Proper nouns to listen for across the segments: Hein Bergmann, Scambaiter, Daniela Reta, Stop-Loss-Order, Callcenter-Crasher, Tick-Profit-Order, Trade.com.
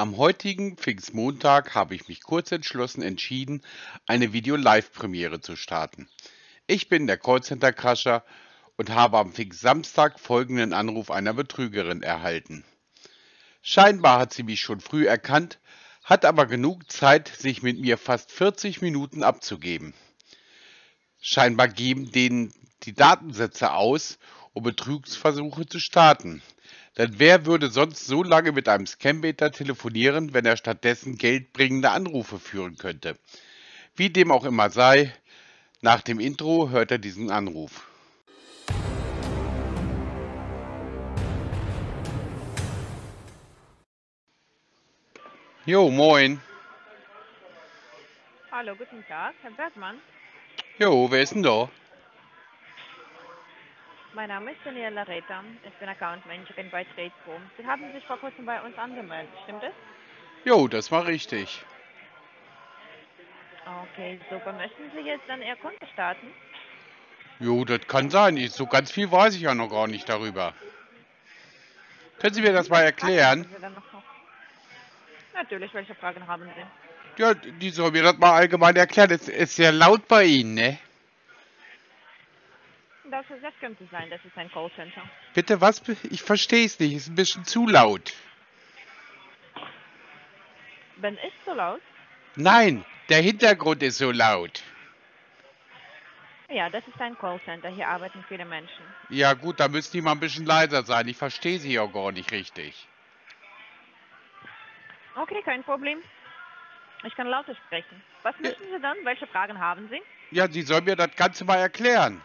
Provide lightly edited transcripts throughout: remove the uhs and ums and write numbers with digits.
Am heutigen Pfingstmontag habe ich mich kurz entschlossen entschieden, eine Video-Live-Premiere zu starten. Ich bin der Callcenter-Crasher und habe am Pfingstsamstag folgenden Anruf einer Betrügerin erhalten. Scheinbar hat sie mich schon früh erkannt, hat aber genug Zeit, sich mit mir fast 40 Minuten abzugeben. Scheinbar geben denen die Datensätze aus, um Betrugsversuche zu starten. Denn wer würde sonst so lange mit einem Scambaiter telefonieren, wenn er stattdessen geldbringende Anrufe führen könnte? Wie dem auch immer sei, nach dem Intro hört er diesen Anruf. Jo, moin. Hallo, guten Tag, Herr Bergmann. Jo, wer ist denn da? Mein Name ist Daniela Reta, ich bin Account Managerin bei Trade.com. Sie haben sich vor kurzem bei uns angemeldet, stimmt das? Jo, das war richtig. Okay, super. Möchten Sie jetzt dann Ihr Konto starten? Jo, das kann sein. So ganz viel weiß ich ja noch gar nicht darüber. Können Sie mir das mal erklären? Natürlich, welche Fragen haben Sie? Ja, die soll mir das mal allgemein erklären. Es ist sehr laut bei Ihnen, ne? Das könnte sein, das ist ein Callcenter. Bitte was? Ich verstehe es nicht, ist ein bisschen zu laut. Bin ich so laut? Nein, der Hintergrund ist so laut. Ja, das ist ein Callcenter, hier arbeiten viele Menschen. Ja gut, da müssen die mal ein bisschen leiser sein, ich verstehe sie ja gar nicht richtig. Okay, kein Problem. Ich kann lauter sprechen. Was möchten Sie dann? Welche Fragen haben Sie? Ja, Sie sollen mir das Ganze mal erklären.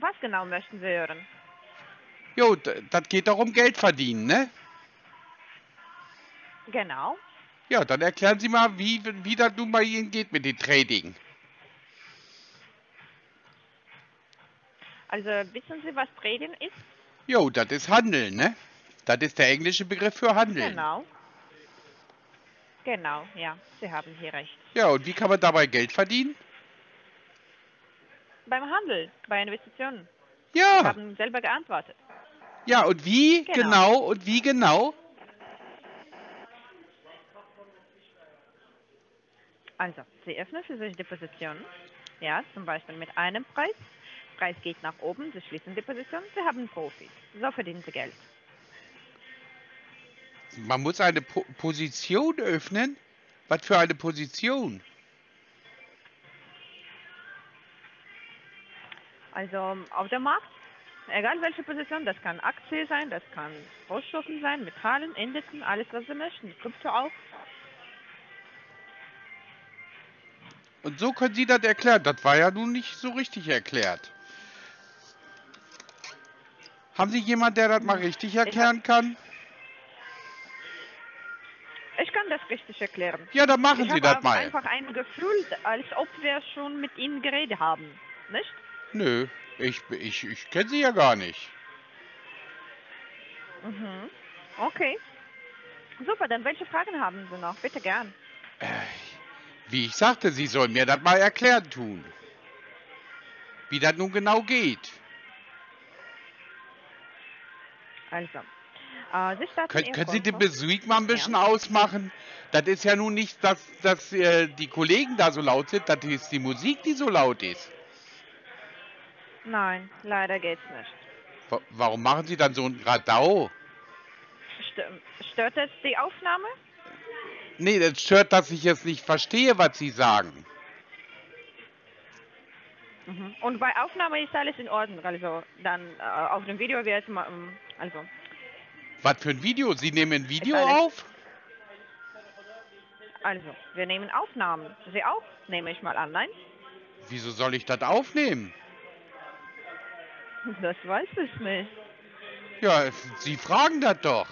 Was genau möchten Sie hören? Jo, das geht doch um Geld verdienen, ne? Genau. Ja, dann erklären Sie mal, wie das nun bei Ihnen geht mit dem Trading. Also, wissen Sie, was Trading ist? Jo, das ist Handeln, ne? Das ist der englische Begriff für Handeln. Genau. Genau, ja, Sie haben hier recht. Ja, und wie kann man dabei Geld verdienen? Beim Handel, bei Investitionen. Ja. Sie haben selber geantwortet. Ja, und wie genau? Und wie genau? Also, Sie öffnen für sich die Position. Ja, zum Beispiel mit einem Preis. Preis geht nach oben, Sie schließen die Position, Sie haben Profit. So verdienen Sie Geld. Man muss eine Position öffnen? Was für eine Position? Also auf dem Markt, egal welche Position, das kann Aktie sein, das kann Rohstoffen sein, Metallen, Indexen, alles was Sie möchten, Krypto auch. Und so können Sie das erklären, das war ja nun nicht so richtig erklärt. Haben Sie jemanden, der das mal richtig erklären kann? Ich kann das richtig erklären. Ja, dann machen Sie das mal. Ich habe einfach ein Gefühl, als ob wir schon mit Ihnen geredet haben, nicht? Nö, ich kenne sie ja gar nicht. Mhm. Okay. Super, dann welche Fragen haben Sie noch? Bitte gern. Wie ich sagte, Sie sollen mir das mal erklären tun. Wie das nun genau geht. Also. Können Sie den Musik mal ein bisschen ausmachen? Das ist ja nun nicht, dass die Kollegen da so laut sind. Das ist die Musik, die so laut ist. Nein, leider geht's nicht. Warum machen Sie dann so ein Radau? Stört das die Aufnahme? Nee, das stört, dass ich jetzt nicht verstehe, was Sie sagen. Mhm. Und bei Aufnahme ist alles in Ordnung. Also, dann auf dem Video wäre es mal. Also. Was für ein Video? Sie nehmen ein Video auf? Also, wir nehmen Aufnahmen. Sie auch, nehme ich mal an, nein? Wieso soll ich das aufnehmen? Das weiß ich nicht. Ja, Sie fragen das doch.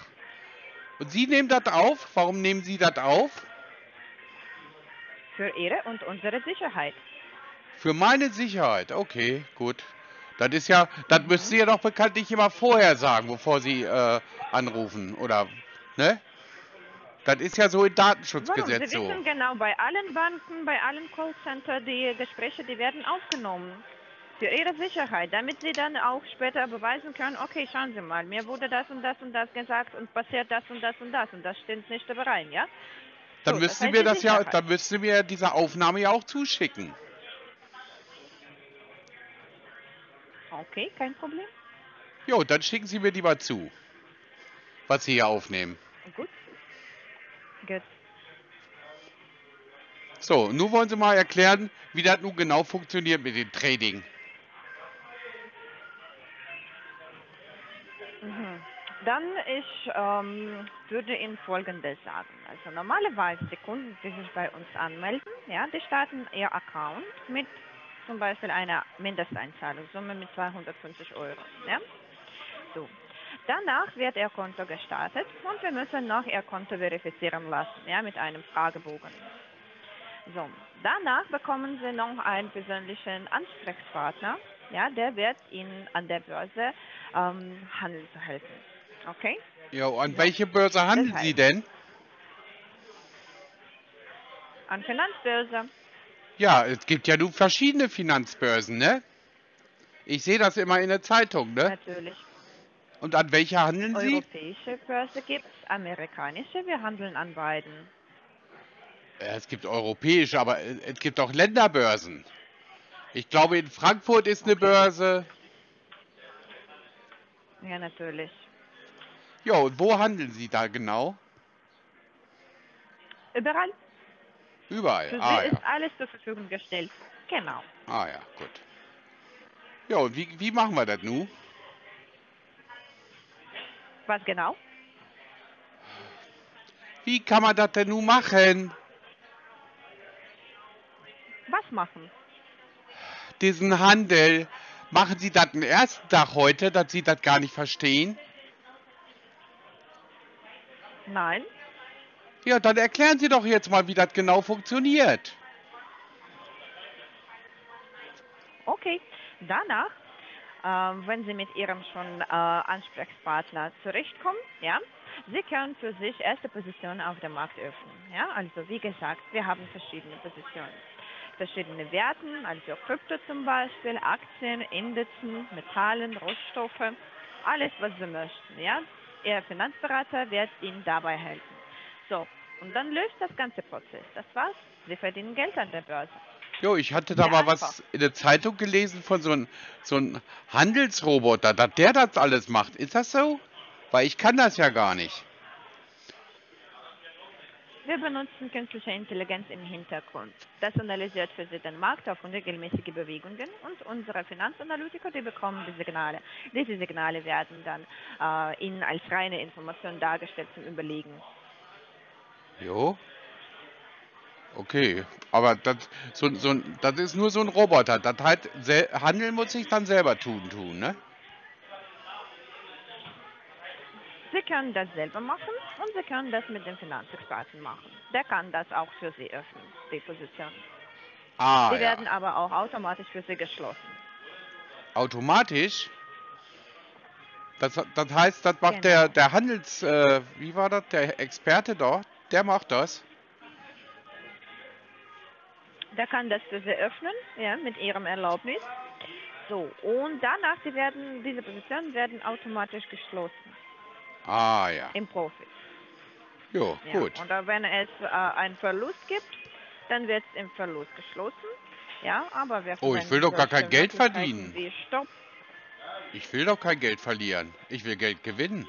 Und Sie nehmen das auf? Warum nehmen Sie das auf? Für Ihre und unsere Sicherheit. Für meine Sicherheit? Okay, gut. Das ist ja, das müssen Sie ja doch bekanntlich immer vorher sagen, bevor Sie anrufen, oder, ne? Das ist ja so in Datenschutzgesetz so. Sie wissen genau, bei allen Banken, bei allen Callcenter, die Gespräche, die werden aufgenommen. Für Ihre Sicherheit, damit Sie dann auch später beweisen können, okay, schauen Sie mal, mir wurde das und das und das gesagt und passiert das und das und das und das stimmt nicht überein, ja? Dann so, müssen wir das ja, dann müssen wir diese Aufnahme ja auch zuschicken. Okay, kein Problem. Jo, dann schicken Sie mir die mal zu, was Sie hier aufnehmen. Gut. Gut. So, nun wollen Sie mal erklären, wie das nun genau funktioniert mit dem Trading. Dann würde Ihnen Folgendes sagen. Also normalerweise die Kunden, die sich bei uns anmelden, ja, die starten ihr Account mit zum Beispiel einer Mindesteinzahlung, Summe mit 250 Euro. Ja? So. Danach wird Ihr Konto gestartet und wir müssen noch Ihr Konto verifizieren lassen, ja, mit einem Fragebogen. So. Danach bekommen Sie noch einen persönlichen Ansprechpartner, ja, der wird Ihnen an der Börse handeln zu helfen. Okay? Ja, an welche Börse handeln Sie denn? An Finanzbörse. Ja, es gibt ja nun verschiedene Finanzbörsen, ne? Ich sehe das immer in der Zeitung, ne? Natürlich. Und an welcher handeln Sie? Europäische Börse gibt es, amerikanische, wir handeln an beiden. Es gibt europäische, aber es gibt auch Länderbörsen. Ich glaube, in Frankfurt ist eine Börse. Ja, natürlich. Ja, und wo handeln Sie da genau? Überall. Überall, für Sie ist alles zur Verfügung gestellt. Genau. Ah ja, gut. Ja, und wie machen wir das nun? Was genau? Wie kann man das denn nun machen? Was machen? Diesen Handel. Machen Sie das den ersten Tag heute, dass Sie das gar nicht verstehen? Nein. Ja, dann erklären Sie doch jetzt mal, wie das genau funktioniert. Okay, danach, wenn Sie mit Ihrem schon Ansprechpartner zurechtkommen, ja, Sie können für sich erste Positionen auf dem Markt öffnen. Ja, also wie gesagt, wir haben verschiedene Positionen, verschiedene Werten, also Krypto zum Beispiel, Aktien, Indizes, Metallen, Rohstoffe, alles, was Sie möchten. Ja, Ihr Finanzberater wird Ihnen dabei helfen. So, und dann löst das ganze Prozess. Das war's. Sie verdienen Geld an der Börse. Jo, ich hatte da mal was in der Zeitung gelesen von so einem Handelsroboter, dass der das alles macht. Ist das so? Weil ich kann das ja gar nicht. Wir benutzen künstliche Intelligenz im Hintergrund. Das analysiert für Sie den Markt auf unregelmäßige Bewegungen und unsere Finanzanalytiker, die bekommen die Signale. Diese Signale werden dann Ihnen als reine Information dargestellt zum Überlegen. Jo. Okay, aber das ist nur so ein Roboter. Das heißt, Handeln muss ich dann selber tun, ne? Sie können das selber machen und Sie können das mit dem Finanzexperten machen. Der kann das auch für Sie öffnen, die Position. Ah, die werden aber auch automatisch für Sie geschlossen. Automatisch? Das heißt, das macht der Handels... wie war das? Der Experte dort, der macht das? Der kann das für Sie öffnen, ja, mit Ihrem Erlaubnis. So, und danach, diese Positionen werden automatisch geschlossen. Ah, ja. Im Profit. Jo, ja, gut. Und wenn es einen Verlust gibt, dann wird es im Verlust geschlossen. Ja, aber wir... Oh, ich will doch gar kein Geld verdienen. Stopp. Ich will doch kein Geld verlieren. Ich will Geld gewinnen.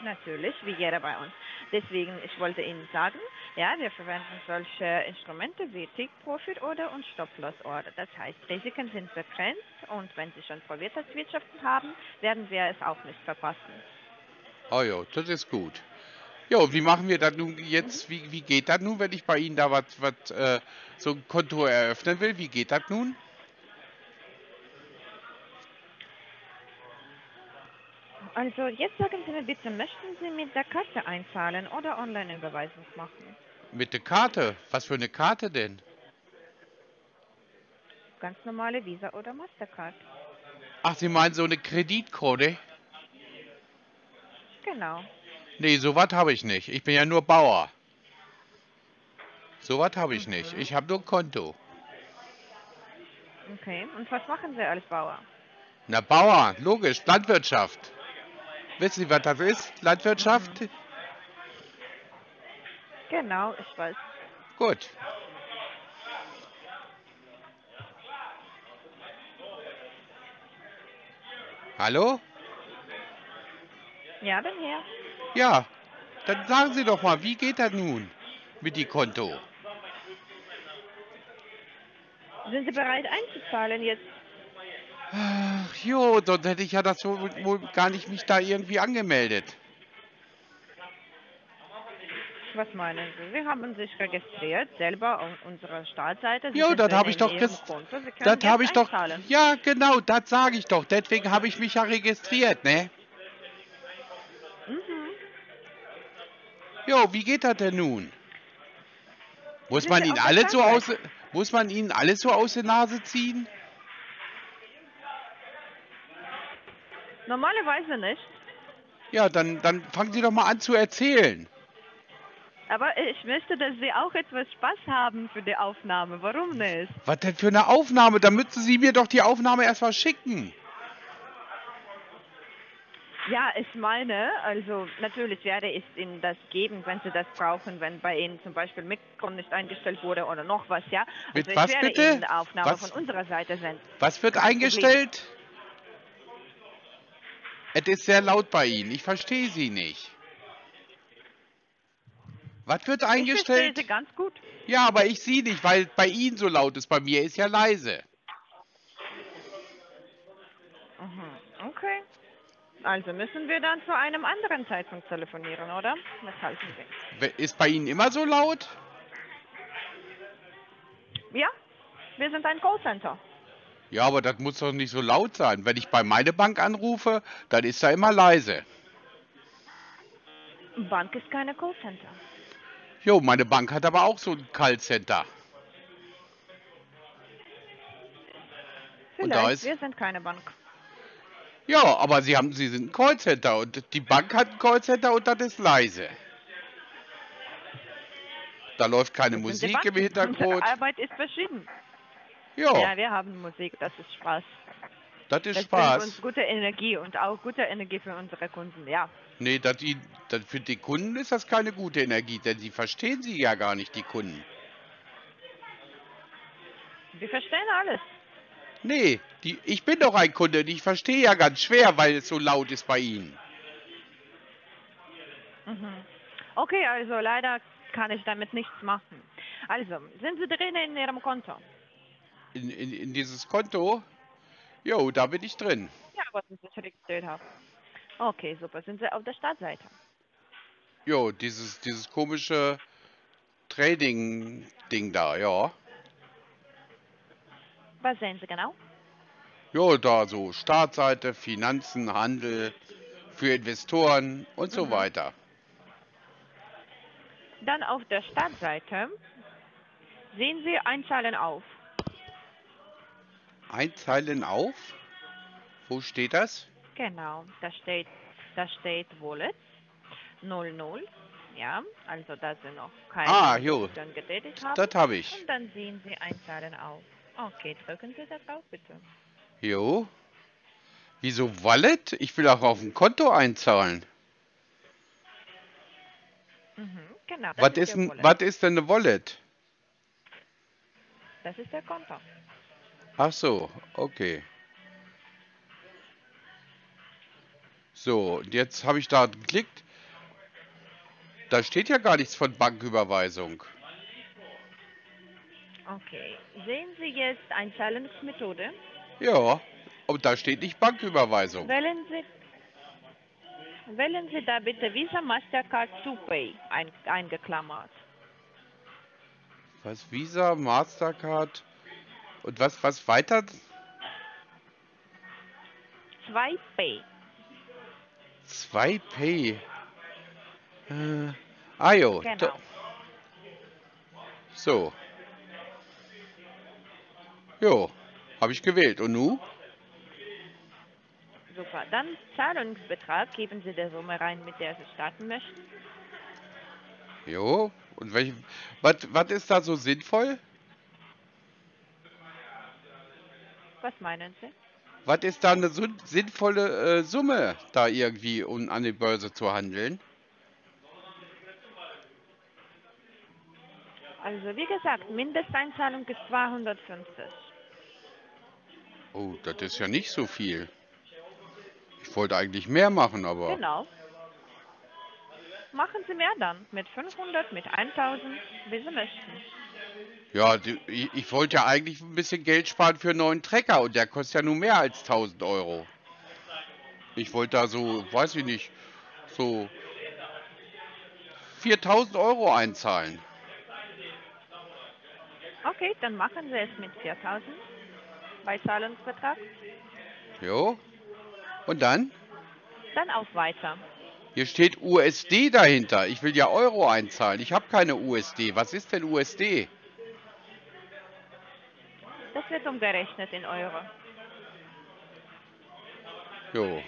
Natürlich, wie jeder bei uns. Deswegen, ich wollte Ihnen sagen, ja, wir verwenden solche Instrumente wie Tick-Profit-Order und Stop-Loss-Order. Das heißt, Risiken sind begrenzt und wenn Sie schon Vorwärtswirtschaften haben, werden wir es auch nicht verpassen. Oh ja, das ist gut. Ja, und wie machen wir das nun jetzt? Wie geht das nun, wenn ich bei Ihnen da so ein Konto eröffnen will? Wie geht das nun? Also, jetzt sagen Sie mir bitte, möchten Sie mit der Karte einzahlen oder Online-Überweisung machen? Mit der Karte? Was für eine Karte denn? Ganz normale Visa oder Mastercard. Ach, Sie meinen so eine Kreditkarte? Genau. Nee, sowas habe ich nicht. Ich bin ja nur Bauer. Sowas habe ich nicht. Ich habe nur ein Konto. Okay, und was machen Sie als Bauer? Na, Bauer, logisch, Landwirtschaft. Wissen Sie, was das ist? Landwirtschaft? Genau, ich weiß. Gut. Hallo? Ja, bin hier. Ja, dann sagen Sie doch mal, wie geht das nun mit dem Konto? Sind Sie bereit einzuzahlen jetzt? Ach jo, sonst hätte ich ja das wohl gar nicht mich da irgendwie angemeldet. Was meinen Sie? Sie haben sich registriert, selber auf unserer Startseite. Jo, das habe ich doch gesagt. Das habe ich doch. Ja, genau, das sage ich doch. Deswegen habe ich mich ja registriert, ne? Mhm. Jo, wie geht das denn nun? Muss man Ihnen alles so aus der Nase ziehen? Normalerweise nicht. Ja, dann fangen Sie doch mal an zu erzählen. Aber ich möchte, dass Sie auch etwas Spaß haben für die Aufnahme. Warum nicht? Was denn für eine Aufnahme? Da müssten Sie mir doch die Aufnahme erstmal schicken. Ja, ich meine, also natürlich werde ich Ihnen das geben, wenn Sie das brauchen, wenn bei Ihnen zum Beispiel Mikro nicht eingestellt wurde oder noch was, ja. Also mit was bitte? Ich werde Ihnen eine Aufnahme von unserer Seite senden. Was wird eingestellt? Es ist sehr laut bei Ihnen. Ich verstehe Sie nicht. Was wird eingestellt? Ich verstehe Sie ganz gut. Ja, aber ich sehe nicht, weil bei Ihnen so laut ist. Bei mir ist ja leise. Okay. Also müssen wir dann zu einem anderen Zeitpunkt telefonieren, oder? Was halten Sie? Ist bei Ihnen immer so laut? Ja, wir sind ein Callcenter. Ja, aber das muss doch nicht so laut sein. Wenn ich bei meiner Bank anrufe, dann ist da immer leise. Bank ist keine Callcenter. Jo, meine Bank hat aber auch so ein Callcenter. Vielleicht, wir sind keine Bank. Ja, aber Sie sind ein Callcenter und die Bank hat ein Callcenter und das ist leise. Da läuft keine Musik im Hintergrund. Unsere Arbeit ist verschieden. Jo. Ja, wir haben Musik, das ist Spaß. Das ist Spaß. Das bringt uns gute Energie und auch gute Energie für unsere Kunden, ja. Nee, für die Kunden ist das keine gute Energie, denn sie verstehen sie ja gar nicht, die Kunden. Wir verstehen alles. Nee, ich bin doch ein Kunde und ich verstehe ja ganz schwer, weil es so laut ist bei Ihnen. Okay, also leider kann ich damit nichts machen. Also, sind Sie drin in Ihrem Konto? In dieses Konto? Jo, da bin ich drin. Ja, was ich registriert habe. Okay, super. Sind Sie auf der Startseite? Jo, dieses komische Trading-Ding da, ja. Was sehen Sie genau? Jo, da so Startseite, Finanzen, Handel, für Investoren und so weiter. Dann auf der Startseite sehen Sie Einzahlen auf. Einzahlen auf? Wo steht das? Genau, da steht Wallets 00. Ja, also da sind noch keine Investitionen getätigt haben. Das habe ich. Und dann sehen Sie Einzahlen auf. Okay, drücken Sie da drauf, bitte. Jo. Wieso Wallet? Ich will auch auf ein Konto einzahlen. Genau. Was ist denn eine Wallet? Das ist der Konto. Ach so, okay. So, und jetzt habe ich da geklickt. Da steht ja gar nichts von Banküberweisung. Okay, sehen Sie jetzt Einzahlungsmethode? Ja, und da steht nicht Banküberweisung. Wählen Sie da bitte Visa, Mastercard, Zupay eingeklammert. Was, Visa, Mastercard und was weiter? 2Pay. 2Pay? Jo. Genau. So. Jo, habe ich gewählt. Und nu? Super. Dann Zahlungsbetrag. Geben Sie der Summe rein, mit der Sie starten möchten. Jo. Und was ist da so sinnvoll? Was meinen Sie? Was ist da eine sinnvolle Summe, da irgendwie, um an die Börse zu handeln? Also wie gesagt, Mindesteinzahlung ist 250. Oh, das ist ja nicht so viel. Ich wollte eigentlich mehr machen, aber... Genau. Machen Sie mehr dann, mit 500, mit 1000, wie Sie möchten. Ja, ich wollte ja eigentlich ein bisschen Geld sparen für einen neuen Trecker und der kostet ja nur mehr als 1000 Euro. Ich wollte da so, weiß ich nicht, so 4000 Euro einzahlen. Okay, dann machen Sie es mit 4000 bei Zahlungsvertrag. Jo, und dann? Dann auf Weiter. Hier steht USD dahinter. Ich will ja Euro einzahlen. Ich habe keine USD. Was ist denn USD? Das wird umgerechnet in Euro. Jo.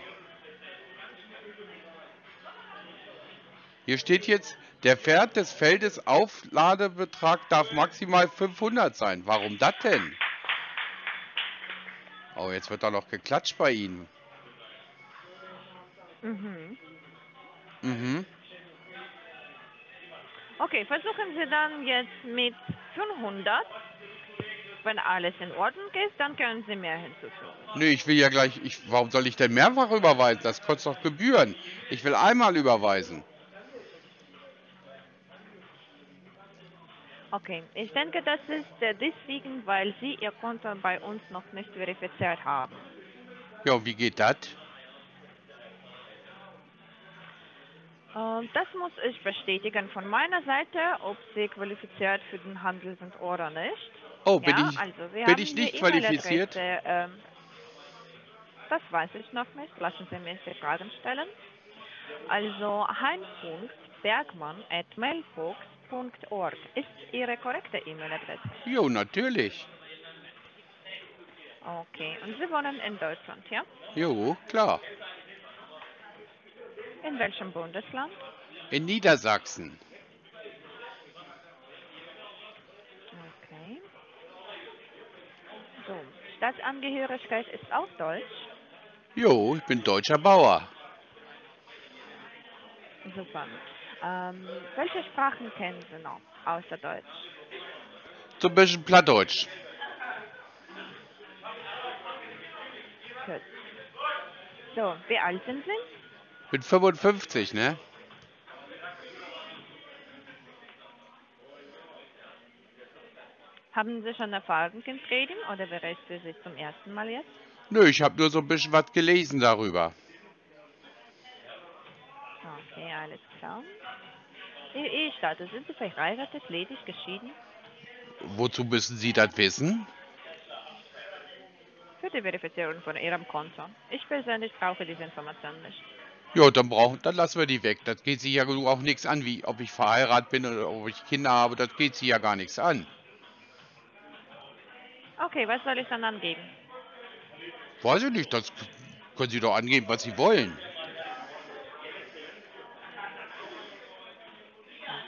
Hier steht jetzt, der Wert des Feldes Aufladebetrag darf maximal 500 sein. Warum das denn? Oh, jetzt wird da noch geklatscht bei Ihnen. Mhm. Mhm. Okay, versuchen Sie dann jetzt mit 500. Wenn alles in Ordnung ist, dann können Sie mehr hinzufügen. Nee, ich will ja gleich... warum soll ich denn mehrfach überweisen? Das kostet doch Gebühren. Ich will einmal überweisen. Okay, ich denke, das ist deswegen, weil Sie Ihr Konto bei uns noch nicht verifiziert haben. Ja, wie geht das? Das muss ich bestätigen von meiner Seite, ob Sie qualifiziert für den Handel sind oder nicht. Oh, bin ja, ich, also wir bin ich nicht qualifiziert? Das weiß ich noch nicht. Lassen Sie mich die Fragen stellen. Also hein.bergmann@mailbox.org ist Ihre korrekte E-Mail-Adresse? Jo, natürlich. Okay, und Sie wohnen in Deutschland, ja? Jo, klar. In welchem Bundesland? In Niedersachsen. Okay. So, Staatsangehörigkeit ist auch deutsch? Jo, ich bin deutscher Bauer. Super. Welche Sprachen kennen Sie noch außer Deutsch? Zum Beispiel Plattdeutsch. Gut. So, wie alt sind Sie? Ich bin 55, ne? Haben Sie schon Erfahrung im Trading oder bereits für Sie zum ersten Mal jetzt? Nö, ich habe nur so ein bisschen was gelesen darüber. Okay, alles klar. Ihr Ehestand, sind Sie verheiratet, ledig, geschieden? Wozu müssen Sie das wissen? Für die Verifizierung von Ihrem Konto. Ich persönlich brauche diese Information nicht. Ja, dann lassen wir die weg. Das geht sie ja auch nichts an, wie ob ich verheiratet bin oder ob ich Kinder habe. Das geht sie ja gar nichts an. Okay, was soll ich dann angeben? Weiß ich nicht. Das können Sie doch angeben, was Sie wollen.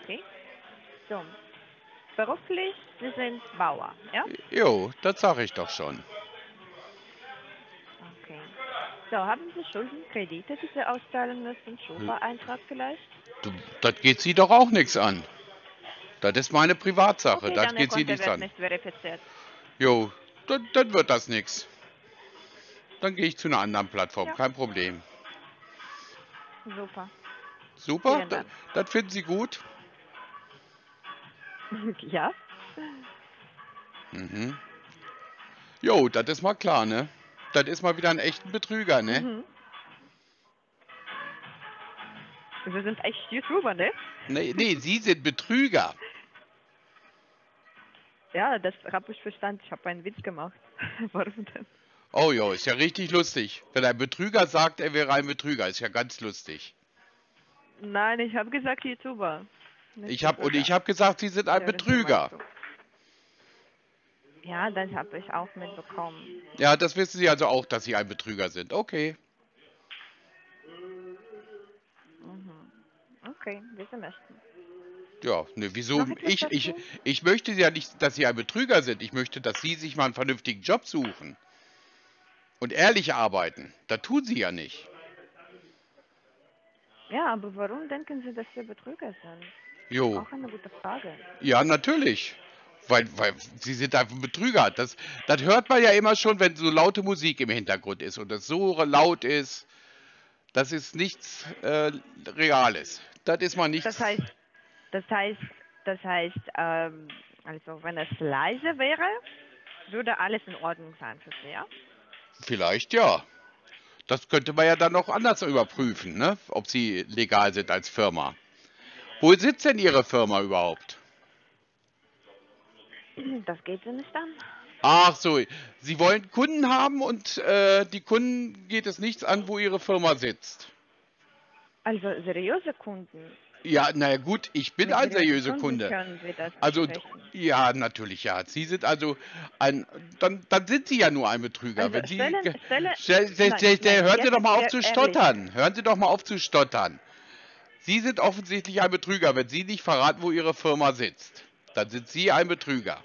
Okay. So. Beruflich, Sie sind Bauer, ja? Jo, das sage ich doch schon. So, haben Sie Schulden, Kredite, die Sie auszahlen müssen? Schufa-Eintrag vielleicht? Das geht Sie doch auch nichts an. Das ist meine Privatsache. Okay, das geht Sie nichts an. Nicht verifiziert. Jo, dann wird das nichts. Dann gehe ich zu einer anderen Plattform. Ja. Kein Problem. Super. Super? Das finden Sie gut? Ja. Mhm. Jo, das ist mal klar, ne? Das ist mal wieder ein echter Betrüger, ne? Mhm. Wir sind echt YouTuber, ne? Nee, Sie sind Betrüger. Ja, das habe ich verstanden. Ich habe einen Witz gemacht. Warum denn? Oh ja, ist ja richtig lustig. Wenn ein Betrüger sagt, er wäre ein Betrüger, ist ja ganz lustig. Nein, ich habe gesagt YouTuber. Ich habe gesagt, Sie sind ein Betrüger. Ja, das habe ich auch mitbekommen. Ja, das wissen Sie also auch, dass Sie ein Betrüger sind. Okay. Mhm. Okay, wie Sie möchten. Ja, ne, wieso? Ich möchte ja nicht, dass Sie ein Betrüger sind. Ich möchte, dass Sie sich mal einen vernünftigen Job suchen. und ehrlich arbeiten. Das tun Sie ja nicht. Ja, aber warum denken Sie, dass wir Betrüger sind? Jo. Auch eine gute Frage. Ja, natürlich. Weil Sie sind einfach ein Betrüger. Das hört man ja immer schon, wenn so laute Musik im Hintergrund ist und das so laut ist. Das ist nichts Reales. Das ist mal nichts. Das heißt, also wenn es leise wäre, würde alles in Ordnung sein für Sie, ja? Vielleicht ja. Das könnte man ja dann noch anders überprüfen, ne? Ob Sie legal sind als Firma. Wo sitzt denn Ihre Firma überhaupt? Das geht Sie nicht an. Ach so, Sie wollen Kunden haben und die Kunden geht es nichts an, wo Ihre Firma sitzt. Also seriöse Kunden. Ja, naja gut, ich bin ein seriöser Kunde. Also, ja, natürlich, ja. Sie sind also ein, dann sind Sie ja nur ein Betrüger. Also, wenn Sie, hören Sie doch mal auf zu stottern. Hören Sie doch mal auf zu stottern. Sie sind offensichtlich ein Betrüger. Wenn Sie nicht verraten, wo Ihre Firma sitzt, dann sind Sie ein Betrüger.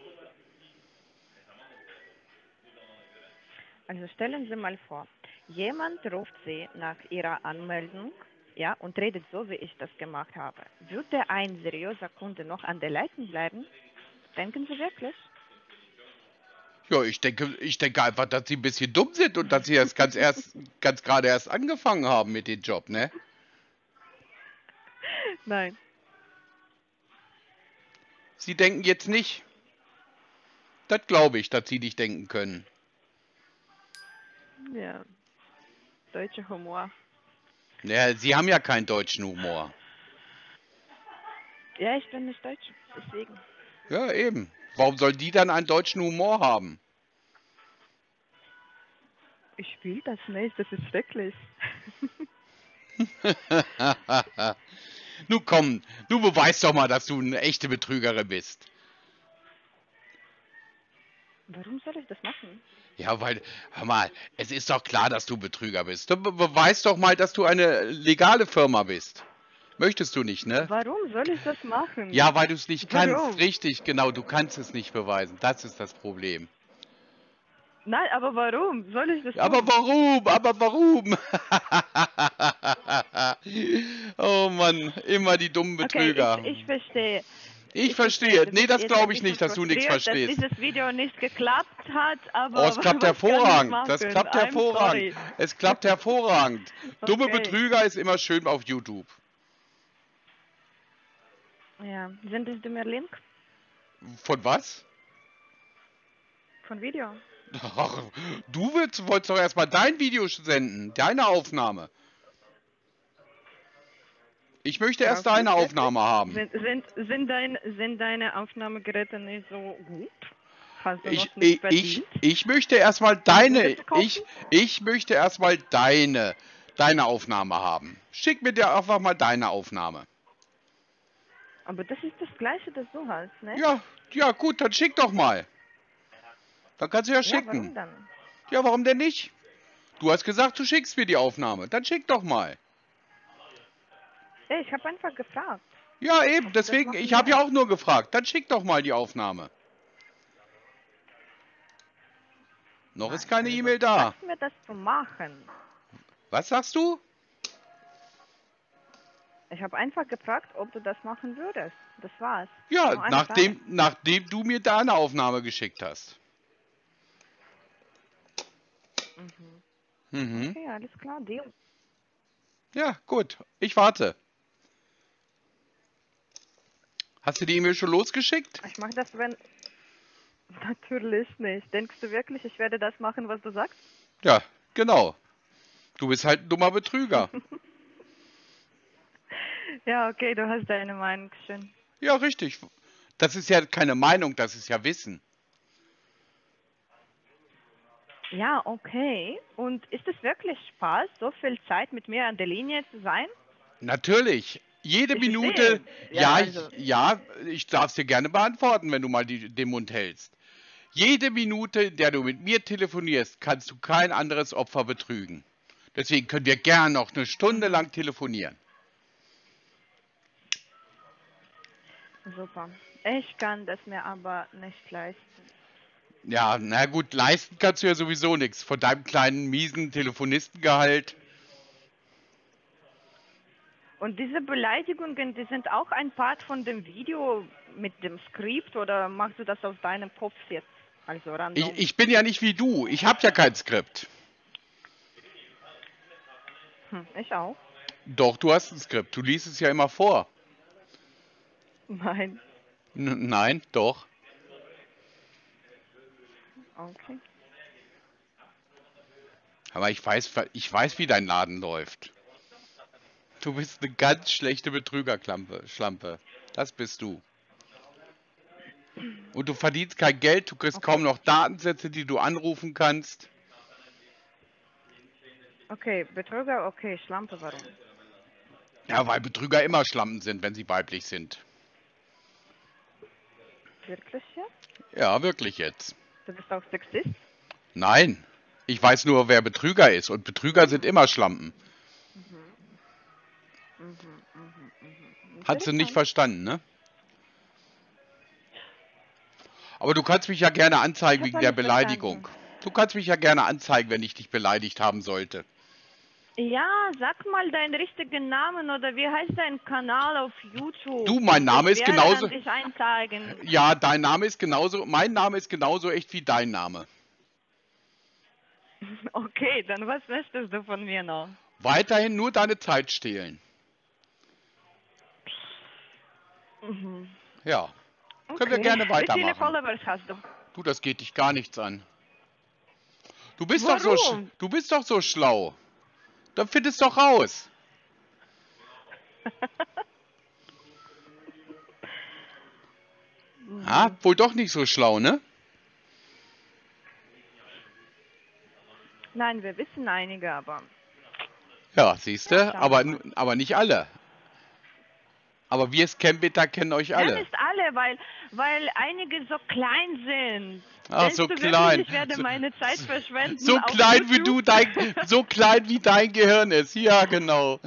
Also stellen Sie mal vor, jemand ruft Sie nach Ihrer Anmeldung, ja, und redet so, wie ich das gemacht habe. Würde ein seriöser Kunde noch an der Leitung bleiben? Denken Sie wirklich? Ja, ich denke einfach, dass Sie ein bisschen dumm sind und dass Sie das ganz gerade erst angefangen haben mit dem Job, ne? Nein. Sie denken jetzt nicht. Das glaube ich, dass Sie nicht denken können. Ja, deutscher Humor. Ja, Sie haben ja keinen deutschen Humor. Ja, ich bin nicht deutsch, deswegen. Ja, eben. Warum soll die dann einen deutschen Humor haben? Ich spiele das nicht, das ist wirklich. Nun komm, du beweist doch mal, dass du eine echte Betrügerin bist. Warum soll ich das machen? Ja, weil, hör mal, es ist doch klar, dass du Betrüger bist. Beweis doch mal, dass du eine legale Firma bist. Möchtest du nicht, ne? Warum soll ich das machen? Ja, weil du es nicht kannst. Richtig, genau, du kannst es nicht beweisen. Das ist das Problem. Nein, aber warum soll ich das machen? Aber warum? Aber warum? Oh Mann, immer die dummen Betrüger. Okay, ich verstehe. Ich verstehe. Nee, das glaube ich nicht, dass du nichts verstehst. Dass dieses Video nicht geklappt hat, aber... Oh, es klappt hervorragend. Das klappt hervorragend. Es klappt hervorragend. Dumme Betrüger ist immer schön auf YouTube. Ja, sendest du mir einen Link? Von was? Von Video. Ach, du wolltest doch erstmal dein Video senden, deine Aufnahme. Ich möchte erst deine Aufnahme haben. Sind deine Aufnahmegeräte nicht so gut? Hast du noch nicht verdient? Ich möchte erstmal deine. Ich möchte erstmal deine Aufnahme haben. Schick mir dir einfach mal deine Aufnahme. Aber das ist das Gleiche, das du hast, ne? Ja, ja gut, dann schick doch mal. Dann kannst du ja schicken. Ja, warum dann? Ja, warum denn nicht? Du hast gesagt, du schickst mir die Aufnahme. Dann schick doch mal. Ich habe einfach gefragt. Ja, eben, deswegen, ich habe ja auch nur gefragt. Dann schick doch mal die Aufnahme. Noch ist keine E-Mail da. Lass mir das zu machen. Was sagst du? Ich habe einfach gefragt, ob du das machen würdest. Das war's. Ja, nachdem du mir deine Aufnahme geschickt hast. Mhm. Okay, alles klar, Deal. Ja, gut, ich warte. Hast du die E-Mail schon losgeschickt? Ich mache das, wenn... Natürlich nicht. Denkst du wirklich, ich werde das machen, was du sagst? Ja, genau. Du bist halt ein dummer Betrüger. Ja, okay, du hast deine Meinung. Schön. Ja, richtig. Das ist ja keine Meinung, das ist ja Wissen. Ja, okay. Und ist es wirklich Spaß, so viel Zeit mit mir an der Linie zu sein? Natürlich. Jede Minute. Ja, also. Ja, ich darf es dir gerne beantworten, wenn du mal den Mund hältst. Jede Minute, in der du mit mir telefonierst, kannst du kein anderes Opfer betrügen. Deswegen können wir gern noch eine Stunde lang telefonieren. Super. Ich kann das mir aber nicht leisten. Ja, na gut, leisten kannst du ja sowieso nichts. Von deinem kleinen, miesen Telefonistengehalt. Und diese Beleidigungen, die sind auch ein Part von dem Video mit dem Skript, oder machst du das aus deinem Kopf jetzt? Also random? Ich bin ja nicht wie du. Ich habe ja kein Skript. Hm, ich auch. Doch, du hast ein Skript. Du liest es ja immer vor. Nein. Nein, doch. Okay. Aber ich weiß, wie dein Laden läuft. Du bist eine ganz schlechte Betrügerschlampe. Das bist du. Und du verdienst kein Geld, du kriegst kaum noch Datensätze, die du anrufen kannst. Okay, Betrüger, okay, Schlampe, warum? Ja, weil Betrüger immer Schlampen sind, wenn sie weiblich sind. Wirklich jetzt? Ja, wirklich jetzt. Du bist auch Sexist? Nein, ich weiß nur, wer Betrüger ist. Und Betrüger sind immer Schlampen. Hat sie nicht verstanden, ne? Aber du kannst mich ja gerne anzeigen wegen der Beleidigung. Du kannst mich ja gerne anzeigen, wenn ich dich beleidigt haben sollte. Ja, sag mal deinen richtigen Namen oder wie heißt dein Kanal auf YouTube? Du, mein Name ist genauso. Ich werde dich einzeigen. Ja, dein Name ist genauso. Mein Name ist genauso echt wie dein Name. Okay, dann was möchtest du von mir noch? Weiterhin nur deine Zeit stehlen. Mhm. Ja, okay. Können wir gerne weitermachen. Wie viele Followers hast du? Du, das geht dich gar nichts an. Du bist doch so schlau. Dann findest du doch raus. Ah, wohl doch nicht so schlau, ne? Nein, wir wissen einige, aber... Ja, siehst du, ja, aber nicht alle. Aber wir Scambitter kennen euch alle. Ja, nicht alle, weil einige so klein sind. Ach, so klein. Ich werde meine Zeit verschwenden. So klein wie du, so klein wie dein Gehirn ist. Ja, genau.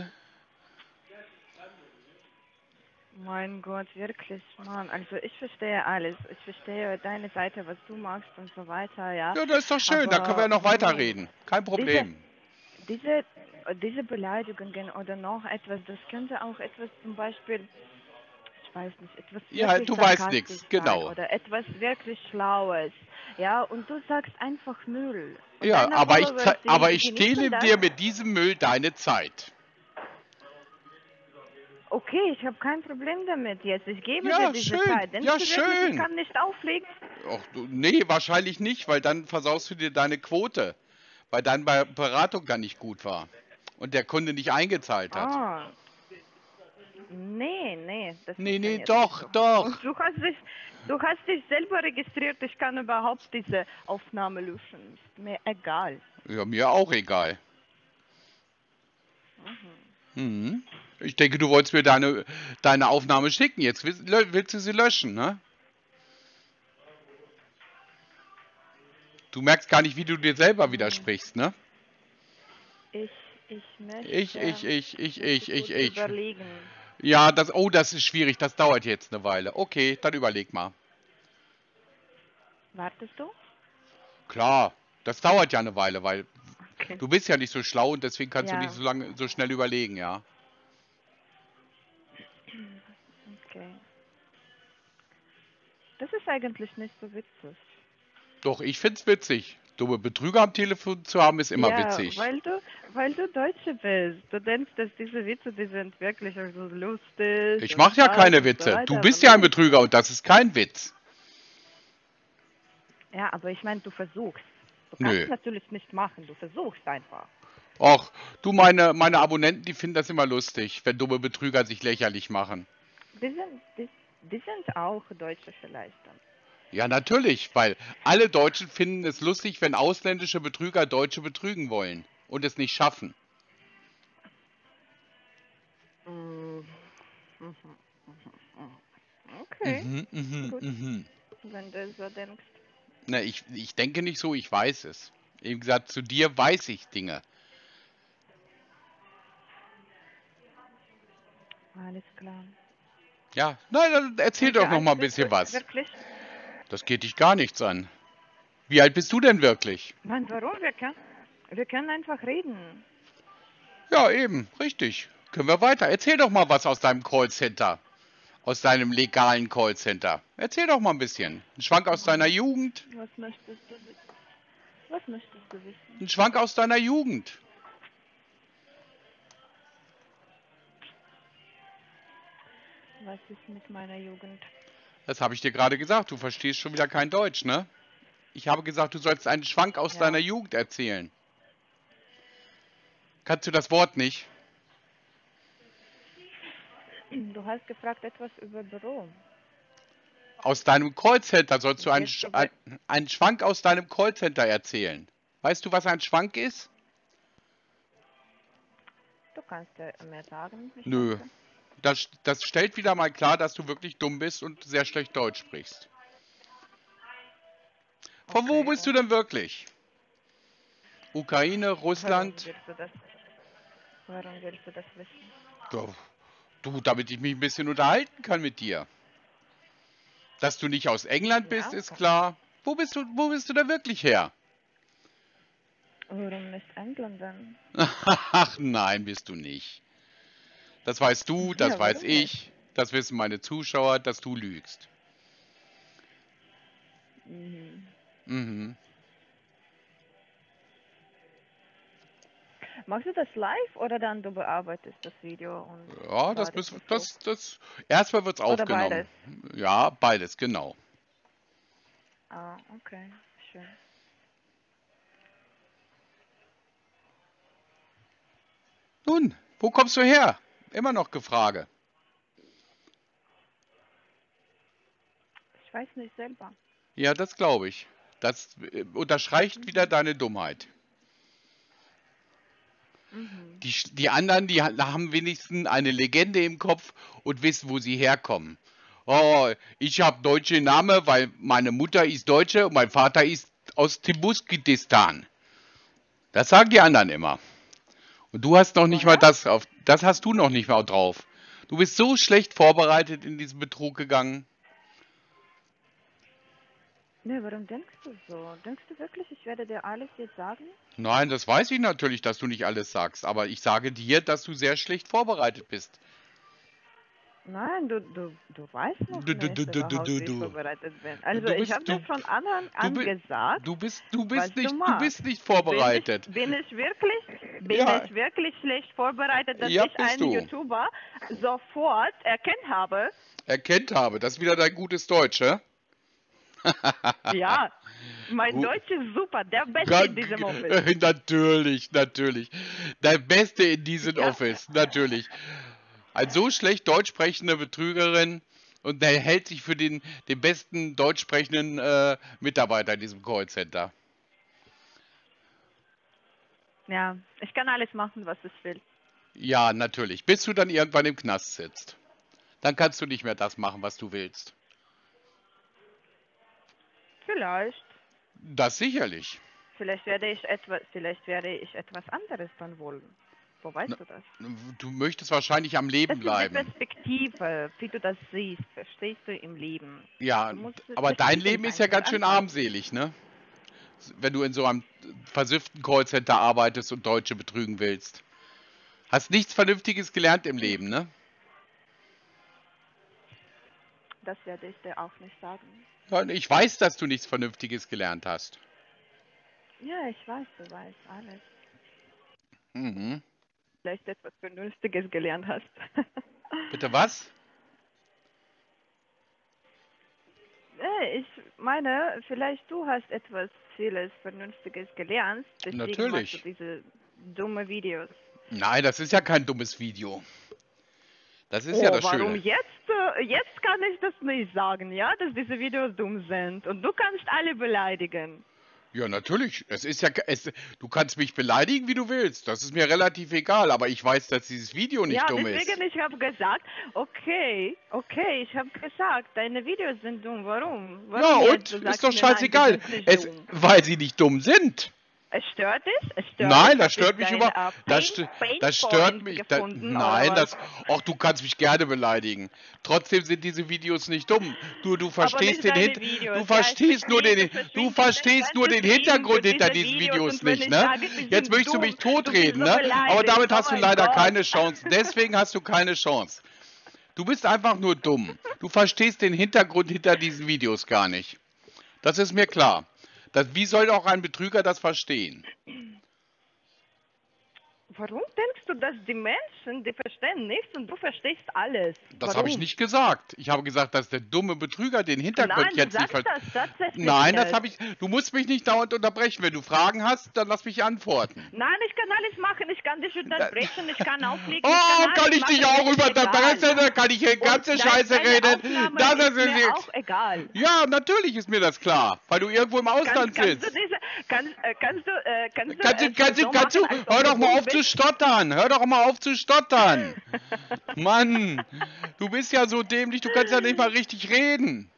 Mein Gott, wirklich, Mann. Also ich verstehe alles. Ich verstehe deine Seite, was du machst und so weiter, ja. Ja, das ist doch schön. Da können wir noch weiterreden. Kein Problem. Diese Beleidigungen oder noch etwas, das könnte auch etwas zum Beispiel, ich weiß nicht, etwas ja, du weißt nichts, genau. Oder etwas wirklich Schlaues, ja, und du sagst einfach Müll. Und ja, aber ich stehle dir mit diesem Müll deine Zeit. Okay, ich habe kein Problem damit jetzt, ich gebe dir diese Zeit. Denkst du wirklich, ich kann nicht auflegen? Ach, nee, wahrscheinlich nicht, weil dann versaust du dir deine Quote, weil deine Beratung dann nicht gut war. Und der Kunde nicht eingezahlt hat. Ah. Nee. Das nee, doch. Und du hast dich selber registriert. Ich kann überhaupt diese Aufnahme löschen. Ist mir egal. Ja, mir auch egal. Mhm. Ich denke, du wolltest mir deine Aufnahme schicken. Jetzt willst du sie löschen, ne? Du merkst gar nicht, wie du dir selber widersprichst, ne? Ich möchte überlegen. Ja, das ist schwierig, das dauert jetzt eine Weile. Okay, dann überleg mal. Wartest du? Klar, das dauert ja eine Weile, weil du bist ja nicht so schlau und deswegen kannst du nicht so schnell überlegen, ja. Okay. Das ist eigentlich nicht so witzig. Doch, ich find's witzig. Dumme Betrüger am Telefon zu haben, ist immer witzig. Ja, weil du Deutsche bist. Du denkst, dass diese Witze, die sind wirklich so lustig. Ich mache ja keine Witze. Du bist ja ein Betrüger und das ist kein Witz. Ja, aber ich meine, du versuchst. Du kannst es natürlich nicht machen. Du versuchst einfach. Och, du, meine Abonnenten, die finden das immer lustig, wenn dumme Betrüger sich lächerlich machen. Die sind auch Deutsche vielleicht dann. Ja, natürlich, weil alle Deutschen finden es lustig, wenn ausländische Betrüger Deutsche betrügen wollen und es nicht schaffen. Okay, gut, wenn du so denkst. Na, ich denke nicht so, ich weiß es. Im Gegensatz zu dir weiß ich Dinge. Alles klar. Ja, nein, dann erzähl doch noch mal ein bisschen was. Wirklich? Das geht dich gar nichts an. Wie alt bist du denn wirklich? Mann, warum? Wir können einfach reden. Ja, eben, richtig. Können wir weiter. Erzähl doch mal was aus deinem Callcenter. Aus deinem legalen Callcenter. Erzähl doch mal ein bisschen. Ein Schwank aus deiner Jugend. Was möchtest du wissen? Ein Schwank aus deiner Jugend. Was ist mit meiner Jugend? Das habe ich dir gerade gesagt. Du verstehst schon wieder kein Deutsch, ne? Ich habe gesagt, du sollst einen Schwank aus deiner Jugend erzählen. Kannst du das Wort nicht? Du hast gefragt etwas über Büro. Aus deinem Callcenter sollst du einen Schwank aus deinem Callcenter erzählen. Weißt du, was ein Schwank ist? Du kannst ja mehr sagen. Nö. Das stellt wieder mal klar, dass du wirklich dumm bist und sehr schlecht Deutsch sprichst. Von wo bist du denn wirklich? Ukraine, Russland? Warum willst du das wissen? Du, damit ich mich ein bisschen unterhalten kann mit dir. Dass du nicht aus England bist, ist klar. Wo bist du denn wirklich her? Warum nicht England denn? Ach nein, bist du nicht. Das weißt du, das weiß ich, das wissen meine Zuschauer, dass du lügst. Mhm. Mhm. Machst du das live oder dann du bearbeitest das Video? Und ja, das erstmal wird es aufgenommen. Beides? Ja, beides, genau. Ah, okay, schön. Nun, wo kommst du her? Immer noch gefragt. Ich weiß nicht selber. Ja, das glaube ich. Das unterstreicht wieder deine Dummheit. Mhm. Die anderen, die haben wenigstens eine Legende im Kopf und wissen, wo sie herkommen. Oh, ich habe deutsche Namen, weil meine Mutter ist Deutsche und mein Vater ist aus Timbuktu-Distan. Das sagen die anderen immer. Und du hast noch nicht mal das auf. Das hast du noch nicht mal drauf. Du bist so schlecht vorbereitet in diesen Betrug gegangen. Ne, warum denkst du so? Denkst du wirklich, ich werde dir alles jetzt sagen? Nein, das weiß ich natürlich, dass du nicht alles sagst. Aber ich sage dir, dass du sehr schlecht vorbereitet bist. Nein, du weißt noch nicht, überhaupt, wie ich vorbereitet bin. Also ich habe das von anderen angesagt. Du bist nicht vorbereitet. Bin ich wirklich schlecht vorbereitet, dass ich einen YouTuber sofort erkannt habe? Das ist wieder dein gutes Deutsch, hä? Ja, mein Deutsch ist super, der Beste in diesem Office. Natürlich. Der Beste in diesem Office, natürlich. Ein so schlecht deutsch sprechende Betrügerin und der hält sich für den besten deutsch sprechenden Mitarbeiter in diesem Callcenter. Ja, ich kann alles machen, was ich will. Ja, natürlich. Bis du dann irgendwann im Knast sitzt. Dann kannst du nicht mehr das machen, was du willst. Vielleicht. Das sicherlich. Vielleicht werde ich etwas anderes dann wollen. Wo weißt du das? Du möchtest wahrscheinlich am Leben bleiben. Das ist die Perspektive, wie du das siehst, verstehst du im Leben. Ja, aber dein Leben ist ja ganz schön armselig, ne? Wenn du in so einem versüfften Callcenter arbeitest und Deutsche betrügen willst. Hast nichts Vernünftiges gelernt im Leben, ne? Das werde ich dir auch nicht sagen. Ich weiß, dass du nichts Vernünftiges gelernt hast. Ja, ich weiß, du weißt alles. Mhm. Vielleicht etwas Vernünftiges gelernt hast. Bitte was? Ich meine, vielleicht du hast etwas vieles Vernünftiges gelernt. Deswegen natürlich. Machst du diese dumme Videos. Nein, das ist ja kein dummes Video. Das ist ja das Schöne. Warum jetzt kann ich das nicht sagen, ja, dass diese Videos dumm sind. Und du kannst alle beleidigen. Ja, natürlich. Du kannst mich beleidigen, wie du willst. Das ist mir relativ egal. Aber ich weiß, dass dieses Video nicht dumm ist. Ja, deswegen, ich habe gesagt, okay, ich habe gesagt, deine Videos sind dumm. Warum? Ja, und? Ist doch scheißegal. Weil sie nicht dumm sind. Es stört es? Es stört nein, das stört mich überhaupt. Das stört mich. Nein, das. Ach, du kannst mich gerne beleidigen. Trotzdem sind diese Videos nicht dumm. Du verstehst den Hintergrund. Du verstehst nur den Hintergrund hinter diesen Videos nicht, ne? Jetzt möchtest du mich totreden, ne? Aber damit hast du leider keine Chance. Deswegen hast du keine Chance. Du bist einfach nur dumm. Du verstehst den Hintergrund hinter diesen Videos gar nicht. Das ist mir klar. Wie soll auch ein Betrüger das verstehen? Warum denkst du, dass die Menschen, die verstehen nichts und du verstehst alles? Das habe ich nicht gesagt. Ich habe gesagt, dass der dumme Betrüger den Hintergrund jetzt nicht versteht. Nein, das habe ich. Du musst mich nicht dauernd unterbrechen. Wenn du Fragen hast, dann lass mich antworten. Nein, ich kann alles machen. Ich kann dich unterbrechen. Ich kann auflegen. Oh, kann ich dich auch unterbrechen? Da kann ich hier ganze Scheiße reden. Das ist mir auch egal. Ja, natürlich ist mir das klar, weil du irgendwo im Ausland sitzt. Kannst du? Hör doch mal auf zu stottern. Hör doch mal auf zu stottern. Mann, du bist ja so dämlich, du kannst ja nicht mal richtig reden.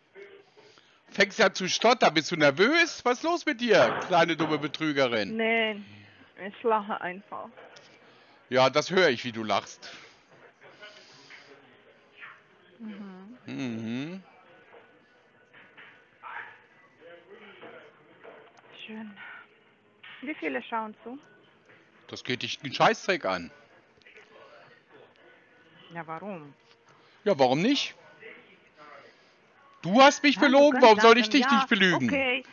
Fängst ja zu stottern. Bist du nervös? Was ist los mit dir, kleine dumme Betrügerin? Nein, ich lache einfach. Ja, das höre ich, wie du lachst. Mhm. Mhm. Schön. Wie viele schauen zu? Das geht dich einen Scheißdreck an. Ja, warum? Ja, warum nicht? Du hast mich belogen, warum soll ich dich nicht belügen? Okay.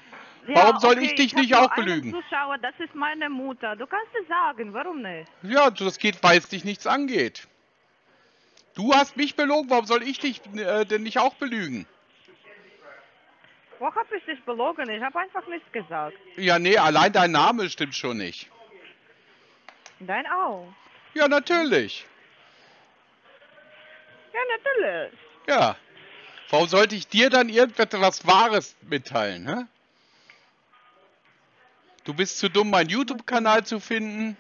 Ja, warum soll ich dich nicht auch belügen? Zuschauer, das ist meine Mutter. Du kannst es sagen, warum nicht? Ja, das geht, weil es dich nichts angeht. Du hast mich belogen, warum soll ich dich denn nicht auch belügen? Wo habe ich dich belogen? Ich habe einfach nichts gesagt. Ja, nee, allein dein Name stimmt schon nicht. Dein auch. Ja, natürlich. Ja, natürlich. Ja. Warum sollte ich dir dann irgendetwas Wahres mitteilen, hä? Du bist zu dumm, meinen YouTube-Kanal zu finden.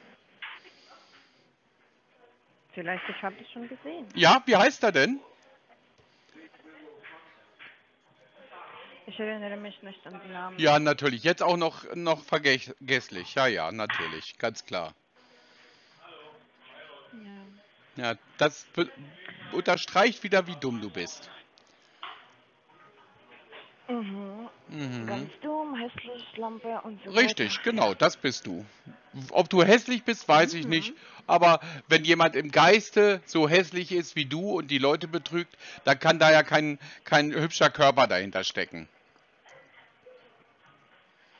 Vielleicht, ich habe dich schon gesehen. Ja, wie heißt er denn? Ich erinnere mich nicht an den Namen. Ja, natürlich. Jetzt auch noch vergesslich. Ja, ja, natürlich. Ganz klar. Ja, das unterstreicht wieder, wie dumm du bist. Mhm. Mhm. Ganz dumm, hässlich, Lampe und so weiter. Richtig, genau, das bist du. Ob du hässlich bist, weiß ich nicht. Aber wenn jemand im Geiste so hässlich ist wie du und die Leute betrügt, dann kann da ja kein hübscher Körper dahinter stecken.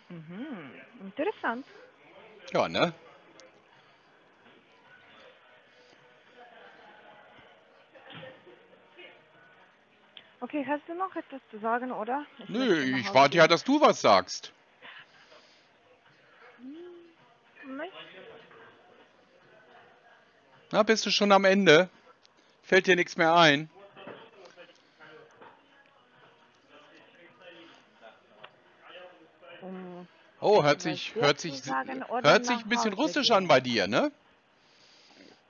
Mhm. Interessant. Ja, ne? Okay, hast du noch etwas zu sagen, oder? Nö, ich warte ja, dass du was sagst. Nicht? Na, bist du schon am Ende? Fällt dir nichts mehr ein? Oh, hört sich ein bisschen russisch an bei dir, ne?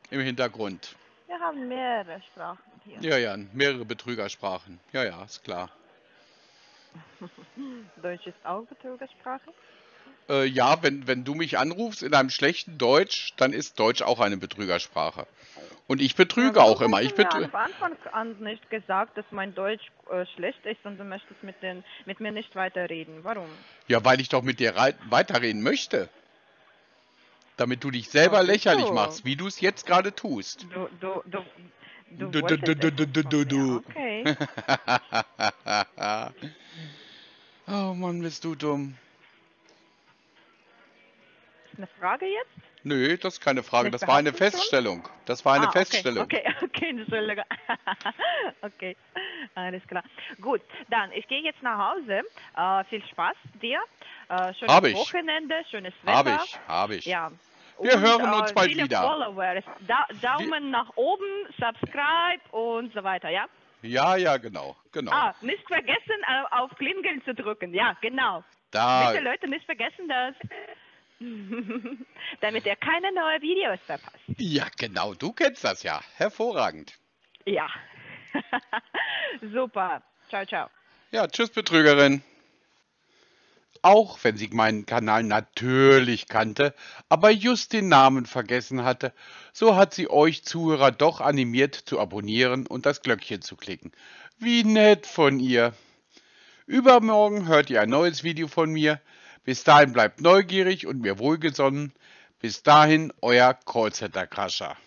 Im Hintergrund. Wir haben mehrere Sprachen hier. Ja, ja, mehrere Betrügersprachen. Ja, ja, ist klar. Deutsch ist auch Betrügersprache? Ja, wenn du mich anrufst in einem schlechten Deutsch, dann ist Deutsch auch eine Betrügersprache. Und ich betrüge auch immer. Ich habe von Anfang an nicht gesagt, dass mein Deutsch schlecht ist und du möchtest mit mir nicht weiterreden. Warum? Ja, weil ich doch mit dir weiterreden möchte. Damit du dich selber lächerlich machst, wie du es jetzt gerade tust. Du. Okay. Oh Mann, bist du dumm. Eine Frage jetzt? Nö, das ist keine Frage. Das war eine Feststellung. Das war eine Feststellung. Okay, Entschuldigung. Okay, alles klar. Gut, dann, ich gehe jetzt nach Hause. Viel Spaß dir. Schönes Wochenende, schönes Wetter. Hab ich. Ja. Wir hören uns bald wieder. Followers. Daumen nach oben, Subscribe und so weiter, ja? Ja, genau. Ah, nicht vergessen, auf Klingeln zu drücken. Ja, genau. Bitte Leute, nicht vergessen das. Damit er keine neuen Videos verpasst. Ja, genau, du kennst das ja. Hervorragend. Ja. Super. Ciao, ciao. Ja, tschüss, Betrügerin. auch wenn sie meinen Kanal natürlich kannte, aber just den Namen vergessen hatte, so hat sie euch Zuhörer doch animiert zu abonnieren und das Glöckchen zu klicken. Wie nett von ihr! Übermorgen hört ihr ein neues Video von mir. Bis dahin bleibt neugierig und mir wohlgesonnen. Bis dahin, euer Callcenter-Crasher.